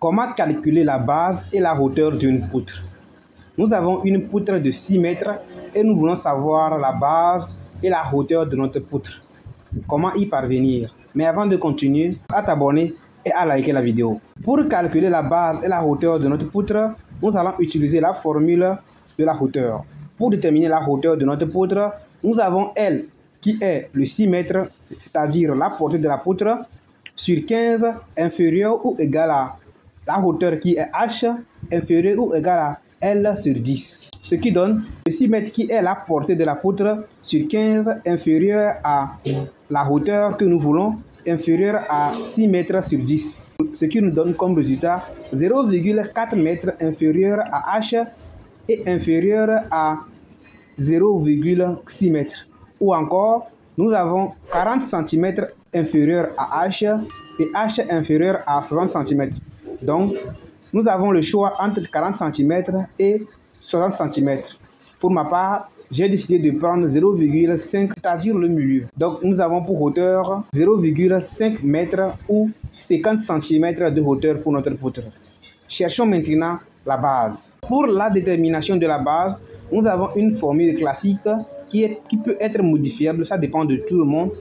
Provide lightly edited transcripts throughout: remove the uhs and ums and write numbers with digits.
Comment calculer la base et la hauteur d'une poutre? Nous avons une poutre de 6 mètres et nous voulons savoir la base et la hauteur de notre poutre. Comment y parvenir? Mais avant de continuer, à t'abonner et à liker la vidéo. Pour calculer la base et la hauteur de notre poutre, nous allons utiliser la formule de la hauteur. Pour déterminer la hauteur de notre poutre, nous avons L qui est le 6 mètres, c'est-à-dire la portée de la poutre, sur 15 inférieur ou égal à la hauteur qui est H inférieur ou égal à L sur 10. Ce qui donne le 6 mètres qui est la portée de la poutre sur 15 inférieur à la hauteur que nous voulons inférieure à 6 mètres sur 10. Ce qui nous donne comme résultat 0,4 mètres inférieur à H et inférieur à 0,6 mètres. Ou encore, nous avons 40 cm inférieur à H et H inférieur à 60 cm. Donc, nous avons le choix entre 40 cm et 60 cm. Pour ma part, j'ai décidé de prendre 0,5, c'est-à-dire le milieu. Donc, nous avons pour hauteur 0,5 mètres ou 50 cm de hauteur pour notre poutre. Cherchons maintenant la base. Pour la détermination de la base, nous avons une formule classique qui peut être modifiable, ça dépend de tout le monde.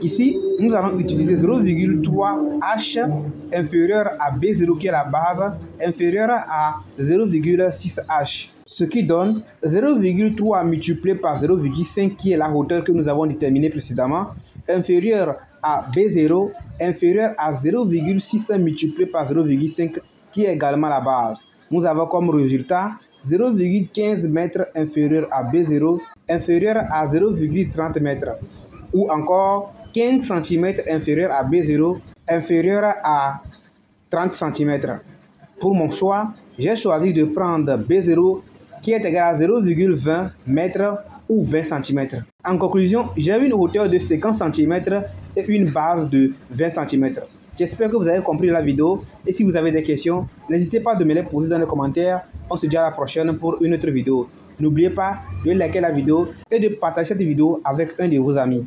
Ici, nous allons utiliser 0,3H inférieur à B0 qui est la base, inférieur à 0,6H. Ce qui donne 0,3 multiplié par 0,5 qui est la hauteur que nous avons déterminée précédemment, inférieur à B0, inférieur à 0,6 multiplié par 0,5 qui est également la base. Nous avons comme résultat 0,15 mètres inférieur à B0, inférieur à 0,30 mètres, ou encore 15 cm inférieur à B0, inférieur à 30 cm. Pour mon choix, j'ai choisi de prendre B0 qui est égal à 0,20 mètres ou 20 cm. En conclusion, j'ai une hauteur de 50 cm et une base de 20 cm. J'espère que vous avez compris la vidéo et si vous avez des questions, n'hésitez pas à me les poser dans les commentaires. On se dit à la prochaine pour une autre vidéo. N'oubliez pas de liker la vidéo et de partager cette vidéo avec un de vos amis.